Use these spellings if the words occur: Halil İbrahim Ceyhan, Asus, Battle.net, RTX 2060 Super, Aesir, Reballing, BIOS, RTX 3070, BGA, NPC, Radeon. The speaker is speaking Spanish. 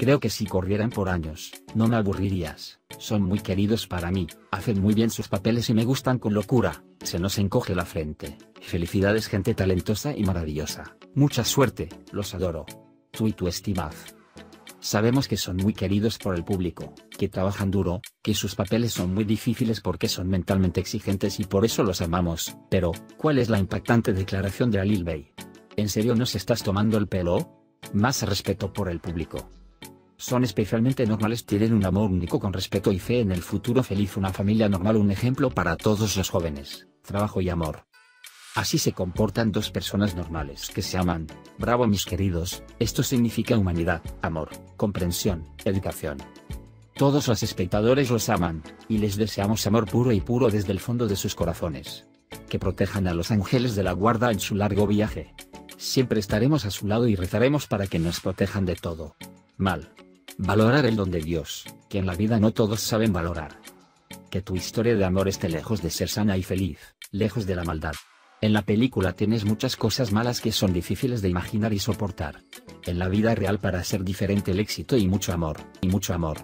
Creo que si corrieran por años, no me aburrirías. Son muy queridos para mí, hacen muy bien sus papeles y me gustan con locura. Se nos encoge la frente. Felicidades, gente talentosa y maravillosa. Mucha suerte, los adoro. Tú y tu estimad. Sabemos que son muy queridos por el público, que trabajan duro, que sus papeles son muy difíciles porque son mentalmente exigentes y por eso los amamos. Pero, ¿cuál es la impactante declaración de Halil Bey? ¿En serio nos estás tomando el pelo? Más respeto por el público. Son especialmente normales, tienen un amor único con respeto y fe en el futuro feliz, una familia normal, un ejemplo para todos los jóvenes, trabajo y amor. Así se comportan dos personas normales que se aman. Bravo, mis queridos, esto significa humanidad, amor, comprensión, educación. Todos los espectadores los aman, y les deseamos amor puro y puro desde el fondo de sus corazones. Que protejan a los ángeles de la guarda en su largo viaje. Siempre estaremos a su lado y rezaremos para que nos protejan de todo mal. Valorar el don de Dios, que en la vida no todos saben valorar. Que tu historia de amor esté lejos de ser sana y feliz, lejos de la maldad. En la película tienes muchas cosas malas que son difíciles de imaginar y soportar. En la vida real, para ser diferente, el éxito y mucho amor, y mucho amor.